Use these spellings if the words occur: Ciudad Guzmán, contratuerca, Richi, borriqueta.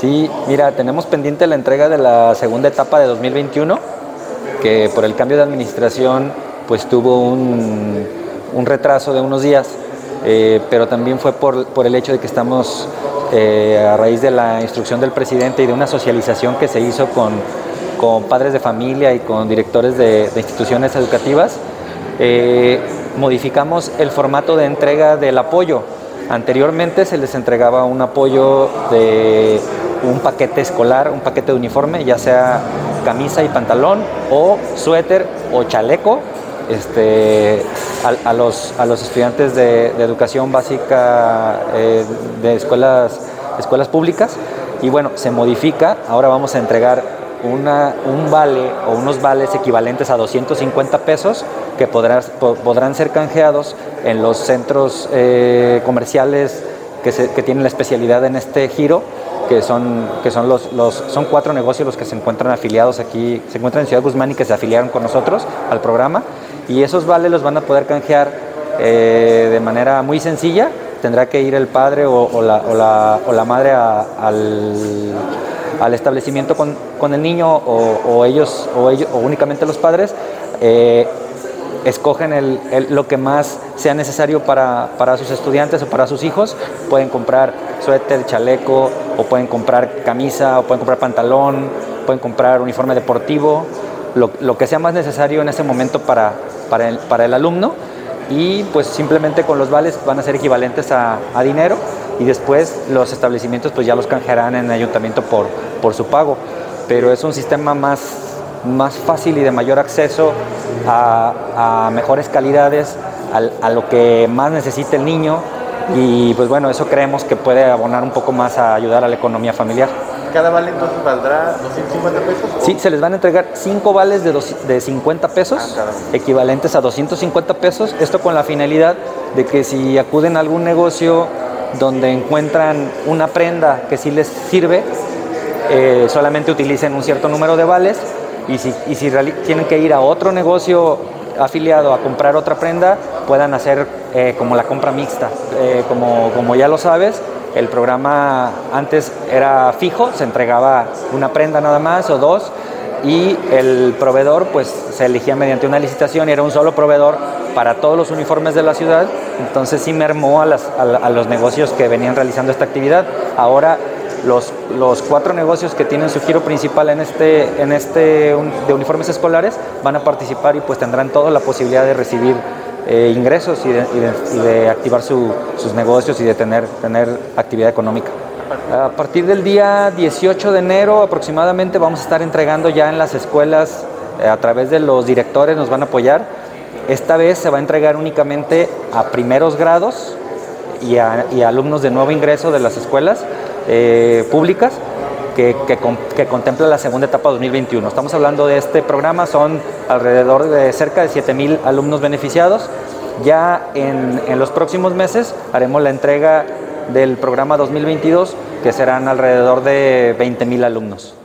Sí, mira, tenemos pendiente la entrega de la segunda etapa de 2021, que por el cambio de administración pues tuvo un retraso de unos días, pero también fue por el hecho de que estamos a raíz de la instrucción del presidente y de una socialización que se hizo con padres de familia y con directores de instituciones educativas, modificamos el formato de entrega del apoyo. Anteriormente se les entregaba un apoyo de un paquete escolar, un paquete de uniforme, ya sea camisa y pantalón o suéter o chaleco, a los estudiantes de educación básica de escuelas públicas. Y bueno, se modifica, ahora vamos a entregar un vale o unos vales equivalentes a 250 pesos que podrán ser canjeados en los centros comerciales que tienen la especialidad en este giro, que son cuatro negocios los que se encuentran afiliados aquí, se encuentran en Ciudad Guzmán y que se afiliaron con nosotros al programa, y esos vales los van a poder canjear de manera muy sencilla. Tendrá que ir el padre o la madre al establecimiento con el niño, o únicamente los padres escogen lo que más sea necesario para sus estudiantes o para sus hijos. Pueden comprar suéter, chaleco, o pueden comprar camisa, o pueden comprar pantalón, pueden comprar uniforme deportivo, lo que sea más necesario en ese momento para el alumno, y pues simplemente con los vales van a ser equivalentes a dinero, y después los establecimientos pues ya los canjearán en el ayuntamiento por su pago. Pero es un sistema más fácil y de mayor acceso a mejores calidades, a lo que más necesita el niño, y pues bueno, eso creemos que puede abonar un poco más a ayudar a la economía familiar. ¿Cada vale entonces valdrá 250 pesos? Sí, se les van a entregar 5 vales de 50 pesos, equivalentes a 250 pesos, esto con la finalidad de que si acuden a algún negocio donde encuentran una prenda que sí les sirve, solamente utilicen un cierto número de vales. Y si tienen que ir a otro negocio afiliado a comprar otra prenda, puedan hacer como la compra mixta. Como ya lo sabes, el programa antes era fijo, se entregaba una prenda nada más o dos, y el proveedor pues se elegía mediante una licitación, y era un solo proveedor para todos los uniformes de la ciudad. Entonces sí mermó a los negocios que venían realizando esta actividad. Ahora los 4 negocios que tienen su giro principal de uniformes escolares van a participar, y pues tendrán toda la posibilidad de recibir ingresos y de activar sus negocios y de tener actividad económica. A partir del día 18 de enero aproximadamente vamos a estar entregando ya en las escuelas, a través de los directores nos van a apoyar. Esta vez se va a entregar únicamente a primeros grados y a alumnos de nuevo ingreso de las escuelas públicas que contempla la segunda etapa 2021. Estamos hablando de este programa, son alrededor de cerca de 7,000 alumnos beneficiados. Ya en los próximos meses haremos la entrega del programa 2022, que serán alrededor de 20,000 alumnos.